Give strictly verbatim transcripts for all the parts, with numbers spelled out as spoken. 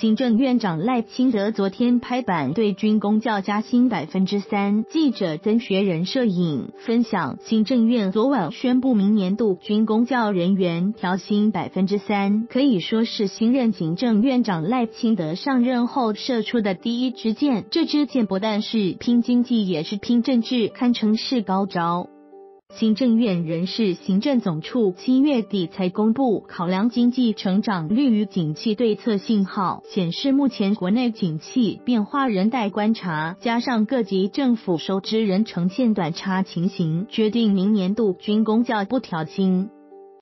行政院长赖清德昨天拍板对军公教加薪 百分之三。 记者曾学仁摄影分享，行政院昨晚宣布明年度军公教人员调薪 百分之三， 可以说是新任行政院长赖清德上任后射出的第一支箭。这支箭不但是拼经济，也是拼政治，堪称是高招。 行政院人事行政总处七月底才公布考量经济成长率与景气对策信号，显示目前国内景气变化仍待观察，加上各级政府收支仍呈现短差情形，决定明年度军公教不调薪。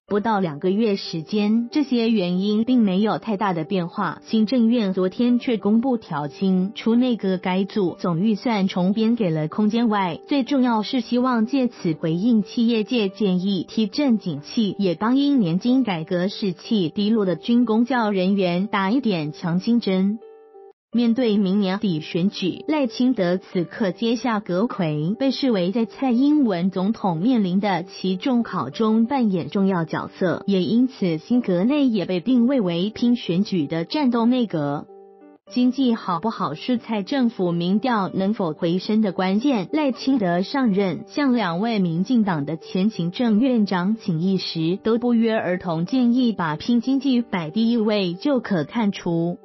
不到两个月时间，这些原因并没有太大的变化。行政院昨天却公布调薪，除内阁改组、总预算重编给了空间外，最重要是希望借此回应企业界建议，提振景气，也帮因年金改革士气低落的军公教人员打一点强心针。 面对明年底选举，赖清德此刻接下阁揆，被视为在蔡英文总统面临的期中考中扮演重要角色，也因此新阁内也被定位为拼选举的战斗内阁。 经济好不好是蔡政府民调能否回升的关键。赖清德上任，向两位民进党的前行政院长请益时，都不约而同建议把拼经济摆第一位，就可看出